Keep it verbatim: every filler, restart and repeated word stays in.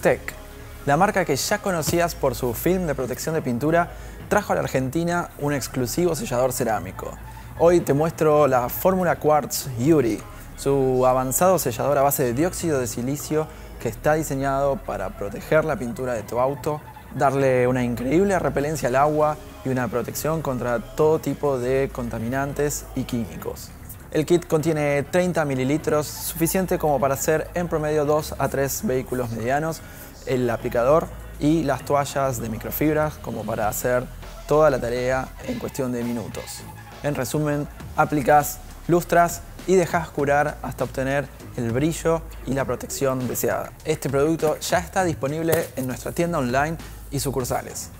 Stek, la marca que ya conocías por su film de protección de pintura, trajo a la Argentina un exclusivo sellador cerámico. Hoy te muestro la Fórmula Quartz Yuri, su avanzado sellador a base de dióxido de silicio que está diseñado para proteger la pintura de tu auto, darle una increíble repelencia al agua y una protección contra todo tipo de contaminantes y químicos. El kit contiene treinta mililitros, suficiente como para hacer en promedio dos a tres vehículos medianos, el aplicador y las toallas de microfibras como para hacer toda la tarea en cuestión de minutos. En resumen, aplicas, lustras y dejas curar hasta obtener el brillo y la protección deseada. Este producto ya está disponible en nuestra tienda online y sucursales.